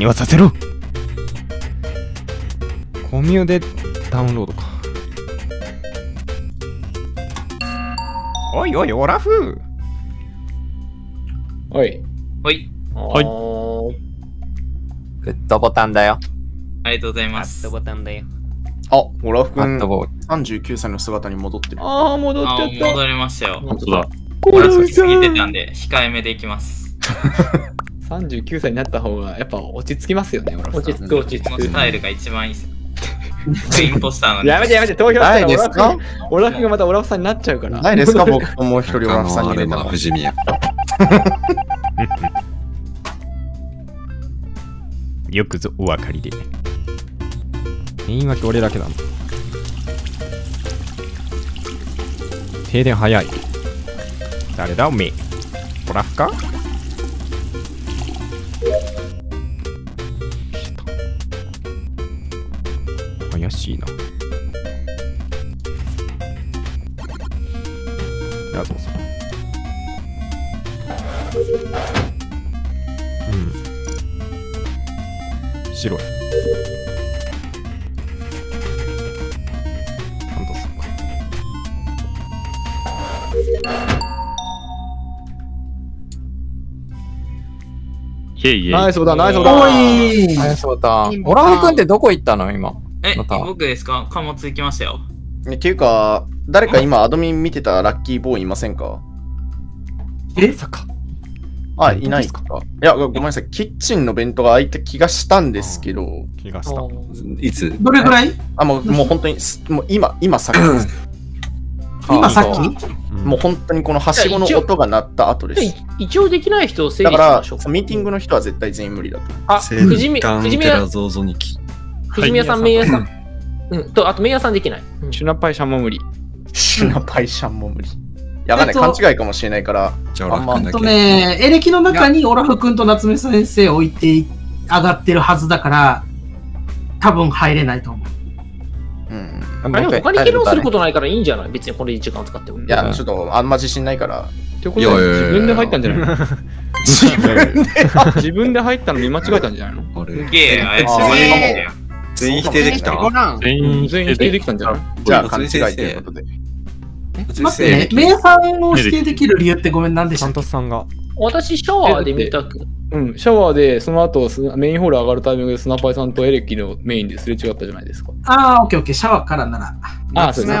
にはさせろ。コミュでダウンロードか。おいおいオラフ。おいおいおい、グッドボタンだよ。ありがとうございます。グッドボタンだよ。あ、オラフ君39歳の姿に戻ってる。ああ、戻っちゃった。戻りましたよ。本当だ。これを聞いてたんで控えめでいきます。39歳になった方がやっぱ落ち着きますよね。落ち着く、落ち着く。このスタイルが一番いいですよ。インポスターの。やめてやめて、投票したらオラフがまたオラフさんになっちゃうから。ないですか、僕もう一人オラフさんに入れたら。よくぞお分かりで。言い訳俺だけだもん。停電早い。誰だおめえ。オラフか？怪しいな。あ、どうぞ。うん。白い。なんとそうか。ナイスボタン、ナイスボタン。ナイスボタン。オラフ君ってどこ行ったの今？え、僕ですか？貨物行きましたよ。っていうか、誰か今アドミン見てたラッキーボーイいませんか？え？あ、いないですか？いや、ごめんなさい。キッチンの弁当が開いた気がしたんですけど。気がした。いつ？どれぐらい？あ、もう本当に、もう今さっき。今さっき？もう本当にこのはしごの音が鳴った後です。一応できない人を整理しましょう。だから、ミーティングの人は絶対全員無理だと。あ、くじみ、くじみや。藤宮さん、明夜さん。うん。と、あと、明夜さんできない。シュナパイシャンも無理。シュナパイシャンも無理。やばいね、勘違いかもしれないから。ね、エレキの中にオラフ君と夏目先生を置いて上がってるはずだから、多分入れないと思う。うん。他に議論することないからいいんじゃない？別にこれ時間使っても。いや、ちょっとあんま自信ないから。ってことは自分で入ったんじゃない？自分で入ったの見間違えたんじゃないの？すげえ、怪しい。全員否定できた。全員否定できたんじゃない？じゃあ、勘違いということで。待ってね、名産を否定できる理由ってごめん、なんでしょう？私、シャワーで見たく。うん、シャワーで、その後、メインホール上がるタイミングで、スナパイさんとエレキのメインですれ違ったじゃないですか。ああ、オッケーオッケー、シャワーからなら。ああ、そうですね。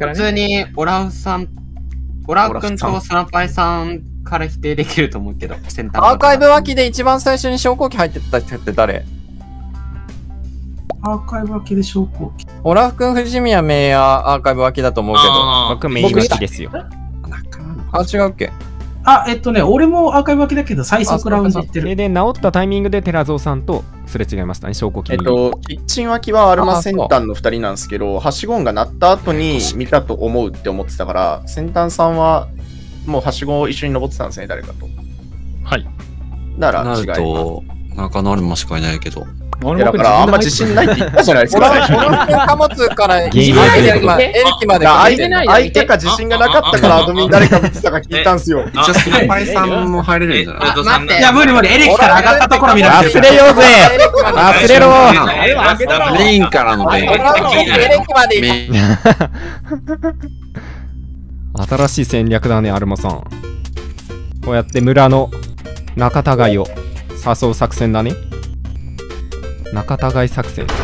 普通に、オラフ君とスナパイさんから否定できると思うけど、アーカイブ脇で一番最初に昇降機入ってった人って誰？アーカイブ脇で昇降機。オラフ君、藤宮メイヤーアーカイブ脇だと思うけど、僕メイン脇ですよ。あ、違うっけ？あ、俺もアーカイブ脇だけど、最速ラウンジ行ってる。それで治ったタイミングで寺蔵さんとすれ違いましたね、昇降機。キッチン脇はアルマ先端の2人なんですけど、はしご音が鳴った後に見たと思うって思ってたから、先端さんはもうはしごを一緒に登ってたんですね、誰かと。はい。なら、違い。中野アルマしかいないけど。だからあんま自信ないって言ったじゃないですか。貨物からエレキまで相手が自信がなかったからアドミン誰か見てたか聞いたんすよ。一応スナパイさんも入れるんじゃない？いや無理無理、エレキから上がったところ見られてる。忘れようぜ、忘れろ。メインからのメイン。エレキまで新しい戦略だね、アルマさん。こうやって村の仲違いを誘う作戦だね。仲違い作戦。サ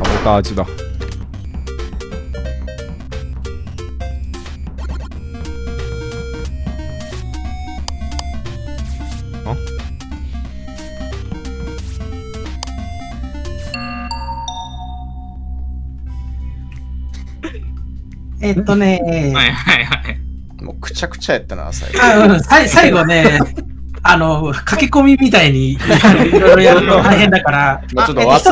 ボタージュだ。あ？はいはいはい、もうくちゃくちゃやったな、最後。最後ね、駆け込みみたいにいろいろやるの大変だから、一つ一つ、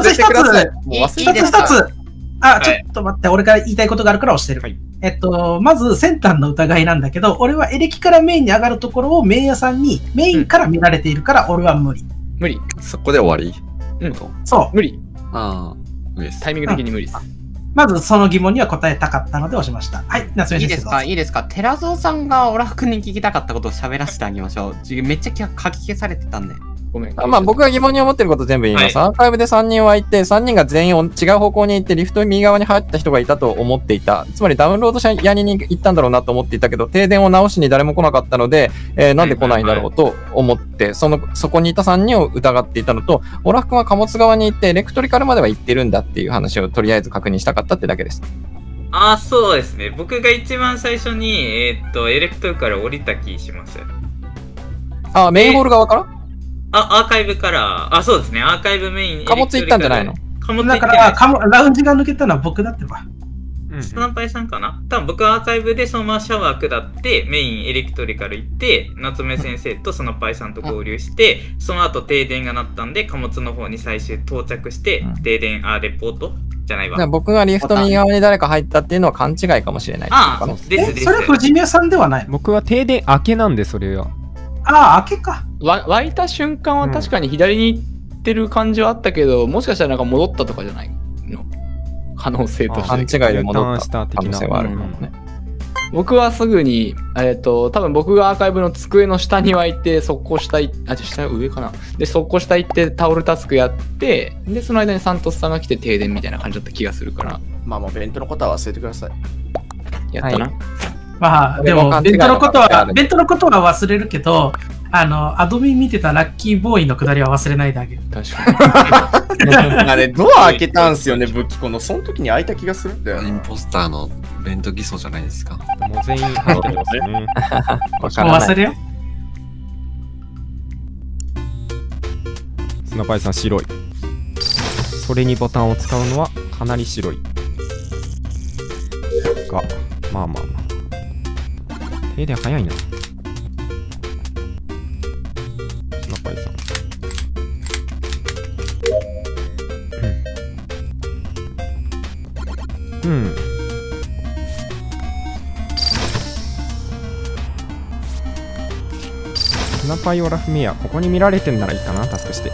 あ、ちょっと待って、俺が言いたいことがあるから押してる。まず、先端の疑いなんだけど、俺はエレキからメインに上がるところをメイヤさんにメインから見られているから、俺は無理。無理。そこで終わり？そう、無理。タイミング的に無理です。まずその疑問には答えたかったので押しました。はい、夏目先生。いいですか、いいですか。寺蔵さんがオラフに聞きたかったことを喋らせてあげましょう。めっちゃ書き消されてたんで。ごめん。まあ僕が疑問に思ってること全部言います。はい、アーカイブで3人はいて、3人が全員違う方向に行って、リフト右側に入った人がいたと思っていた。つまりダウンロード者やりに行ったんだろうなと思っていたけど、停電を直しに誰も来なかったので、なんで来ないんだろうと思って、そこにいた3人を疑っていたのと、オラフは貨物側に行って、エレクトリカルまでは行ってるんだっていう話をとりあえず確認したかったってだけです。ああ、そうですね。僕が一番最初に、エレクトリカル降りた気します。ああ、メインホール側からあ、アーカイブから、あ、そうですね、アーカイブメイン。貨物行ったんじゃないの？貨物行った。だから、ラウンジが抜けたのは僕だってば。スタンパイさんかな？多分僕はアーカイブでそのままシャワー下って、メインエレクトリカル行って、夏目先生とそのパイさんと合流して、その後停電がなったんで、貨物の方に最終到着して、停電、レポートじゃないわ。僕がリフト右側に誰か入ったっていうのは勘違いかもしれない。ああ、です。それは藤宮さんではない。僕は停電明けなんで、それは。ああ、開けか。湧いた瞬間は確かに左に行ってる感じはあったけど、もしかしたらなんか戻ったとかじゃないの可能性として。勘違いで戻った可能性はあるかもね。僕はすぐに、多分僕がアーカイブの机の下には行って、速攻下行って、あ、下上かな。で、速攻下行ってタオルタスクやって、で、その間にサントスさんが来て停電みたいな感じだった気がするから。まあもうベントのことは忘れてください。やったな。はいまあでもベントのことは忘れるけど、アドミン見てたラッキーボーイのくだりは忘れないであげる。確かに。あれドア開けたんすよね、武器このその時に開いた気がするんだよね。インポスターのベント偽装じゃないですか。もう全員入ってますね。もう忘れよ。スナパイさん白い。それにボタンを使うのはかなり白い。がまあまあ。停電早いな。スナパイさん。うん。スナパイオラフミア、ここに見られてんならいいかな、タスクして。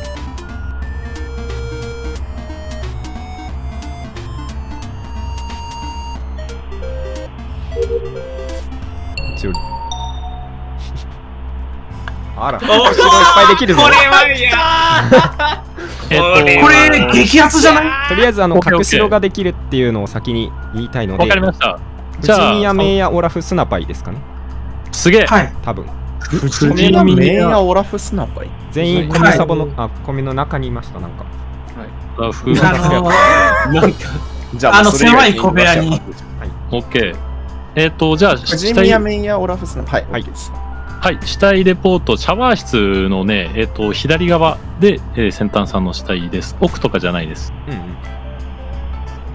あら、これ激アツじゃない？とりあえず隠し色ができるっていうのを先に言いたいので。わかりました。じゃあ、藤宮メイヤオラフスナパイですかね。すげえ。はい。多分。藤宮メイヤオラフスナパイ。全員コメサボのあコメの中にいましたなんか。はい。なんかじゃあ狭い小部屋に。オッケー。じゃあ藤宮メイヤオラフスナパイ。はい。はい、死体レポート、シャワー室のね、左側で、先端さんの死体です。奥とかじゃないです。うんうん、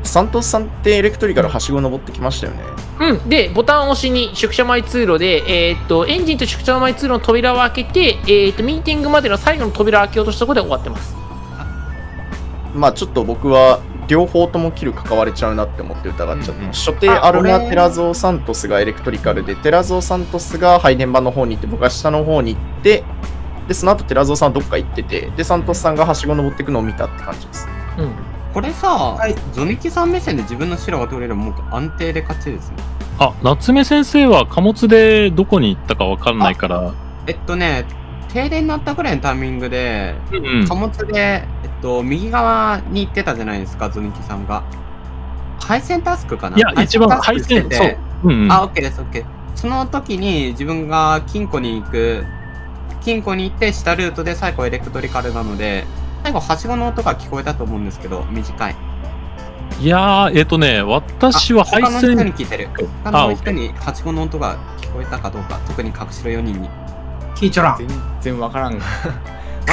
サントスさんってエレクトリカルはしご登ってきましたよね。うん、で、ボタンを押しに宿舎前通路で、エンジンと宿舎前通路の扉を開けて、ミーティングまでの最後の扉を開けようとしたところで終わってます。まあ、ちょっと僕は、両方ともキル関われちゃうなって思って疑っちゃった。初手アルナ・テラゾー・サントスがエレクトリカルで、テラゾー・サントスが配電盤の方に行って、僕は下の方に行って、で、その後テラゾーさんどっか行ってて、で、サントスさんがはしご登っていくのを見たって感じです。うん。これさ、はい、ゾミキさん目線で自分の白が取れるもう安定で勝ちですね。あ、夏目先生は貨物でどこに行ったかわかんないから。停電になったぐらいのタイミングで、貨物で、右側に行ってたじゃないですか、ズミキさんが。配線タスクかな？いや、一番配線タスクしてて。あ、OK です、OK。その時に自分が金庫に行って、下ルートで最後エレクトリカルなので、最後、はしごの音が聞こえたと思うんですけど、短い。いやー、私は配線。他の人に聞いてる。他の人にはしごの音が聞こえたかどうか、特に隠しろ4人に。聞いちゃらん。全然わからん。あ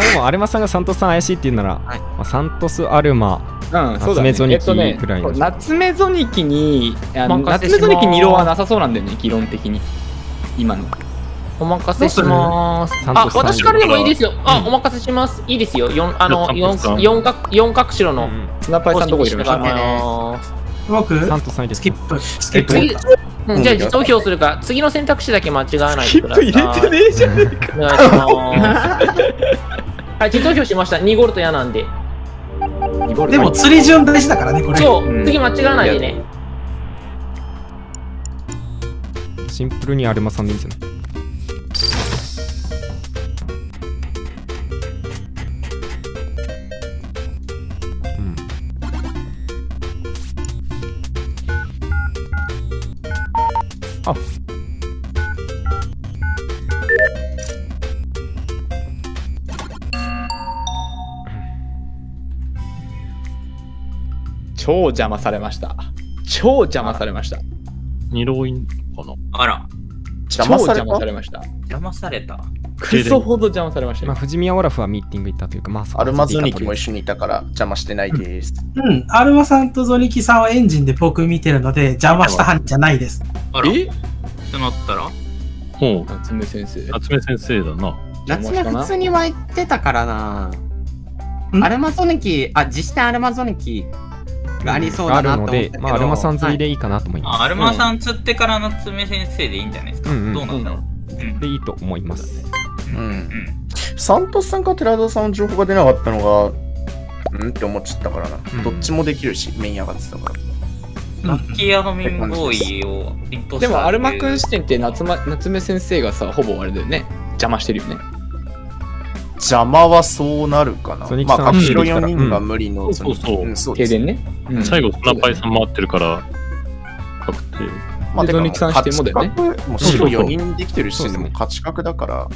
でもアルマさんがサントスさん怪しいって言うなら、はい、サントスアルマ、夏目ゾニキくらいの。夏目ゾニキに色はなさそうなんだよね、議論的に。今の。お任せします。あ、私からでもいいですよ。あ、お任せします。いいですよ。四角白のスナパイさんとこ行きましょう。僕、サントスさんです。スキップ。じゃあ自投票するか、次の選択肢だけ間違わないでください。スキップ入れてねえじゃねえか。はい、自投票しました。2ゴールド嫌なんで。でも釣り順大事だからねこれ。そう、うん、次間違わないでね。シンプルにアルマさんでいいんじゃない。あ、超邪魔されました。超邪魔されました。二浪院かな。あら、邪魔されました。邪魔された。クソほど邪魔されました。まあ、藤宮オラフはミーティング行ったというか、まあ、アルマゾニキも一緒にいたから邪魔してないです。うん、アルマさんとゾニキさんはエンジンで僕見てるので邪魔した犯じゃないです。あらってなったらほう、夏目先生。夏目先生だな。夏目普通には言ってたからな。アルマゾニキ、あ、実際アルマゾニキがありそうだなと思って。まあ、アルマさん釣りでいいかなと思います。アルマさん釣ってから夏目先生でいいんじゃないですか。どうなんだろう。でいいと思います。サントスさんか寺田さんの情報が出なかったのがうんって思っちゃったからな。どっちもできるしメイン上がってたからラッキーアドミンボーイをリンポスターでもアルマ君視点って夏目先生がさほぼあれだよね、邪魔してるよね。邪魔はそうなるかな。まあ角白4人が無理のそうそう停電ね。最後スナパイさん回ってるから確定。まあでも勝ち確も白4人できてる視点でも勝ち確だから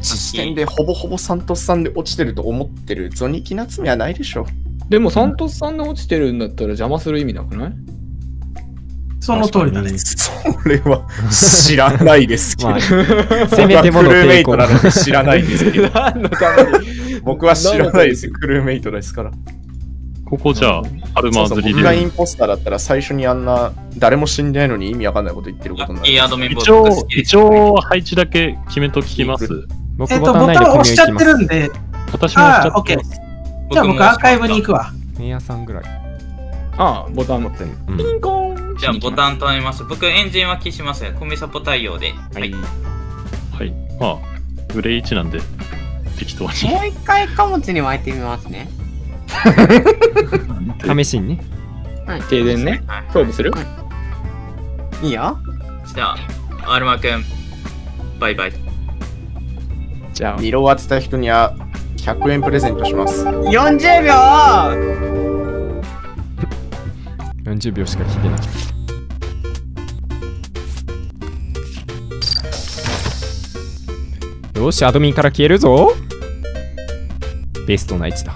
視点でほぼほぼサントスさんで落ちてると思ってるゾニキナツミはないでしょ。でもサントスさんで落ちてるんだったら邪魔する意味なくない？その通りだね。それは知らないですけど。せめてもの抵抗なので知らないですけど。僕は知らないですよ。クルーメイトですから。ここじゃあ、アルマーズリーで。僕がインポスターだったら最初にあんな誰も死んでないのに意味わかんないこと言ってることになる。一応配置だけ決めときます。ボタン押しちゃってるんで。私も押しちゃってる。じゃあ僕アーカイブに行くわ。メイヤさんぐらい。ああ、ボタン持ってる。ピンコーン。じゃあボタンとなります。僕エンジンは消します。コミサポ対応で。はい。はい。まあ、グレー1なんで、適当に。もう一回貨物に巻いてみますね。試しにね。停電ね。勝負する？いいよ。じゃあ、アルマ君、バイバイ。二浪を当てた人には100円プレゼントします。40秒40秒しか聞いてない。よし、アドミンから消えるぞ。ベストな位置だ。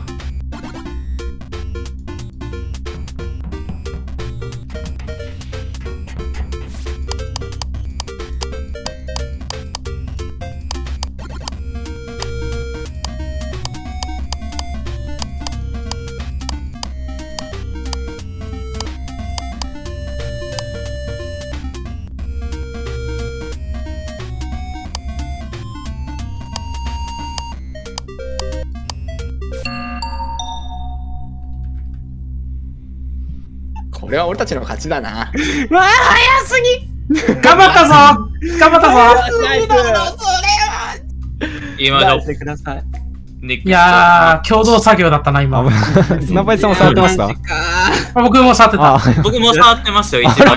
これは俺たちの勝ちだな。わあ、早すぎ。頑張ったぞ。頑張ったぞ。今だ。いやー、共同作業だったな今。ナパイさんも触ってました。僕も触ってた。僕も触ってましたよ。一番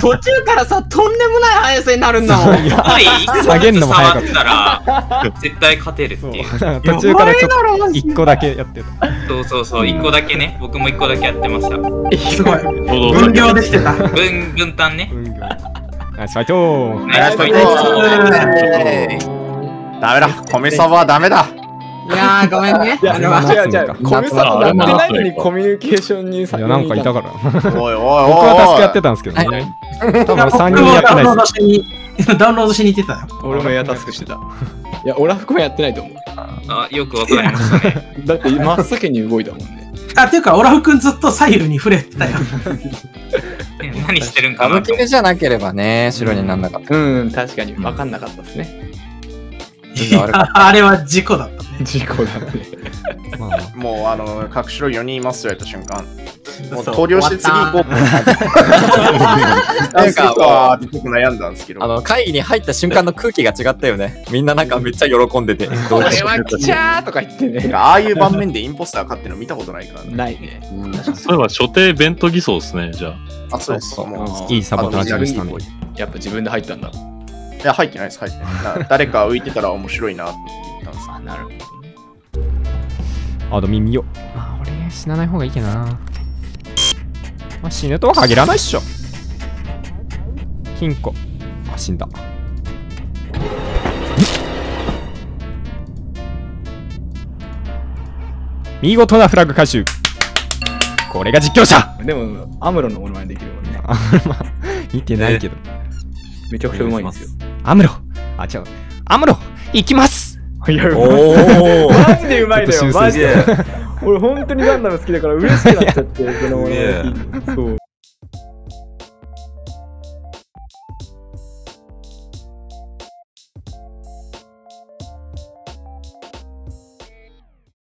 途中からさ、とんでもない速さになるんだもん。下げるのも早かったら絶対勝てるっていう。途中から一個だけやってた。そう一個だけね。僕も一個だけやってました。すごい。分業できてた。分担ね。ナイスファイト。ダメだ、コミサボはダメだ。いやー、ごめんね。違う。コミサボやってないのにコミュニケーションに参加。なんかいたから。おいおいおい。僕は助けやってたんですけどね。多分3人やってないです。ダウンロードしに行ってた。俺もエアタスクしてた。いや、オラフ君はやってないと思う。あ、よくわかりましたね。だって真っ先に動いたもんね。あ、ていうか、オラフ君ずっと左右に触れてたよ。何してるんかな。歌舞伎じゃなければね、白になんなかった。うん、確かに分かんなかったですね。あれは事故だったね。事故だね。もう各種4人いますよやった瞬間、もう投了して次行こうなんか悩んだんですけど、会議に入った瞬間の空気が違ったよね。みんななんかめっちゃ喜んでて、これは来ちゃーとか言ってね。ああいう盤面でインポスター勝っての見たことないからね。ないね。そういえば所定弁当偽装ですね。じゃあ、そうです。いいサボタージュしたんで、やっぱ自分で入ったんだ。いや、入ってないです、入ってない。誰か浮いてたら面白いなって言ったんです。あ、なるほど。あ、でも見よ。まあ、俺、死なない方がいいけどな。まあ、死ぬとは限らないっしょ。金庫。あ、死んだ。見事なフラッグ回収。これが実況者。でも、アムロのものまねできるもんね。見てないけど。めちゃくちゃうまいんですよ。アムロ。あ、違う。アムロ、行きます。いや、おお、マジでうまいだよ、マジで。俺、本当にガンダム好きだから嬉しくなっちゃって、この俺。そう。